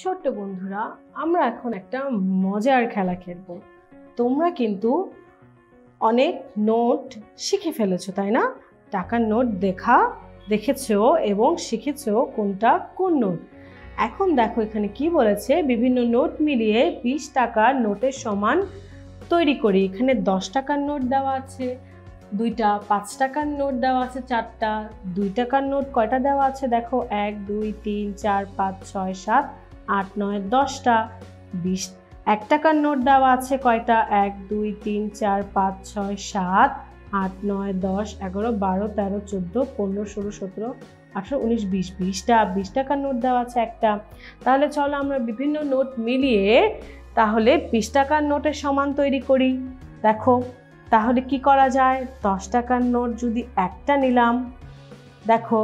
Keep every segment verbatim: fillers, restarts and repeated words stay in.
ছোট্ট বন্ধুরা, আমরা এখন একটা মজার খেলা খেলব। তোমরা কিন্তু অনেক নোট শিখে ফেলেছো, তাই না? টাকার নোট দেখা দেখেছো এবং শিখেছো কোনটা কোন নোট। এখন দেখো এখানে কি বলেছে, বিভিন্ন নোট মিলিয়ে বিশ টাকার নোটের সমান তৈরি করি। এখানে দশ টাকার নোট দেওয়া আছে দুইটা, পাঁচ টাকার নোট দেওয়া আছে চারটা, দুই টাকার নোট কয়টা দেওয়া আছে দেখো, এক দুই তিন চার পাঁচ ছয় সাত আট নয় দশটা। বিশ এক টাকার নোট দেওয়া আছে কয়টা, এক দুই তিন চার পাঁচ ছয় সাত আট নয় দশ এগারো বারো তেরো চোদ্দো পনেরো ষোলো সতেরো আঠেরো উনিশ বিশ বিশটা। বিশ টাকার নোট দেওয়া আছে একটা। তাহলে চলো আমরা বিভিন্ন নোট মিলিয়ে তাহলে বিশ টাকার নোটের সমান তৈরি করি। দেখো তাহলে কি করা যায়, দশ টাকার নোট যদি একটা নিলাম, দেখো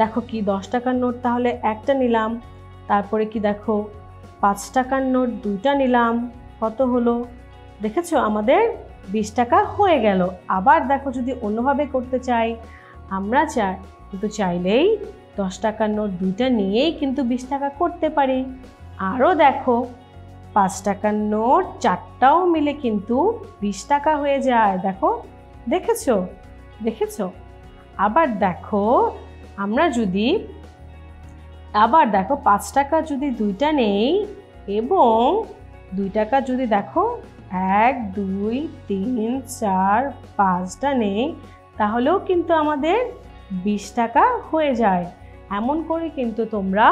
দেখো কি দশ টাকার নোট তাহলে একটা নিলাম, তারপরে কি দেখো পাঁচ টাকার নোট দুইটা নিলাম, কত হলো? দেখেছো আমাদের বিশ টাকা হয়ে গেল। আবার দেখো যদি অন্যভাবে করতে চাই আমরা, চাই কিন্তু চাইলেই দশ টাকার নোট দুইটা নিয়েই কিন্তু বিশ টাকা করতে পারি। আরও দেখো পাঁচ টাকার নোট চারটাও মিলে কিন্তু বিশ টাকা হয়ে যায়। দেখো দেখেছো দেখেছো আবার দেখো আমরা যদি আবার দেখো পাঁচ টাকা যদি দুইটা নেই এবং দুই টাকা যদি দেখো এক দুই তিন চার পাঁচটা নেই, তাহলেও কিন্তু আমাদের বিশ টাকা হয়ে যায়। এমন করে কিন্তু তোমরা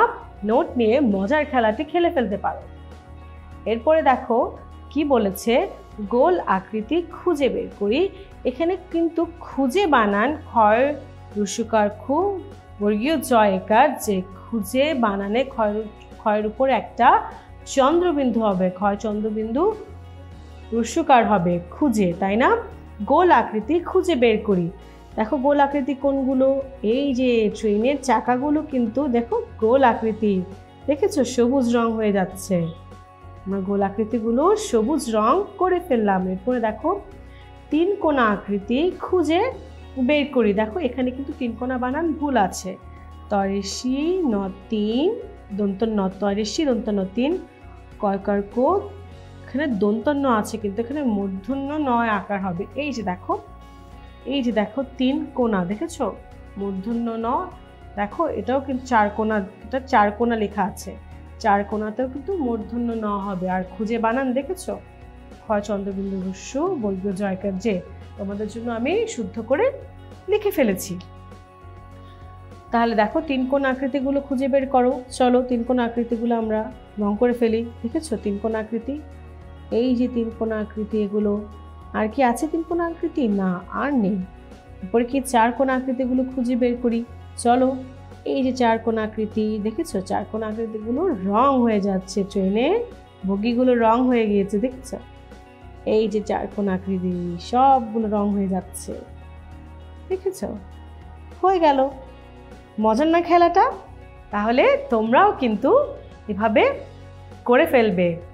নোট নিয়ে মজার খেলাটি খেলে ফেলতে পারো। এরপরে দেখো কি বলেছে, গোল আকৃতি খুঁজে বের করি। এখানে কিন্তু খুঁজে বানান ক্ষয় রুসুকার খু বর্গীয় জয়কার যে, খুঁজে বানানে ক্ষয় ক্ষয়ের উপর একটা চন্দ্রবিন্দু হবে, ক্ষয় চন্দ্রবিন্দু রুসুকার হবে খুঁজে, তাই না? গোল আকৃতি খুঁজে বের করি। দেখো গোল আকৃতি কোনগুলো, এই যে ট্রেনের চাকাগুলো কিন্তু দেখো গোল আকৃতি, দেখেছো সবুজ রং হয়ে যাচ্ছে। আমরা গোল আকৃতিগুলো সবুজ রং করে ফেললাম। এরপরে দেখো তিন কোনা আকৃতি খুঁজে বের করি। দেখো এখানে কিন্তু তিন কোনা বানান ভুল আছে, তরেশি ন তিন দন্ত ন, তরেশি দন্ত ন তিন কয়কার কো, এখানে দন্তন্য আছে কিন্তু এখানে মূর্ধন্য নয় আকার হবে। এই যে দেখো এই যে দেখো তিন কোনা, দেখেছো মূর্ধন্য ন, দেখো এটাও কিন্তু চার কোনা, এটা চার কোনা লেখা আছে, চার কোনাতেও কিন্তু মূর্ধন্য ন হবে। আর খুঁজে বানান দেখেছো ক্ষয় চন্দ্রবিন্দু রস্য বৈদ্য জয়কার যে, তোমাদের জন্য আমি শুদ্ধ করে লিখে ফেলেছি। তাহলে দেখো তিন কোণ আকৃতিগুলো খুঁজে বের করো। চলো তিন কোণ আকৃতিগুলো আমরা রং করে ফেলি। দেখেছো তিন কোণ আকৃতি, এই যে তিন কোণ আকৃতি, এগুলো আর কি আছে তিন কোণ আকৃতি? না আর নেই। তারপরে কি চার কোণ আকৃতিগুলো খুঁজে বের করি। চলো এই যে চার কোণ আকৃতি, দেখেছো চার কোণ আকৃতিগুলো রং হয়ে যাচ্ছে, ট্রেনে বগিগুলো রং হয়ে গিয়েছে, দেখেছো এই যে চার কোণ আকৃতি সবগুলো রং হয়ে যাচ্ছে, দেখেছো হয়ে গেল। মজার না খেলাটা? তাহলে তোমরাও কিন্তু এভাবে করে ফেলবে।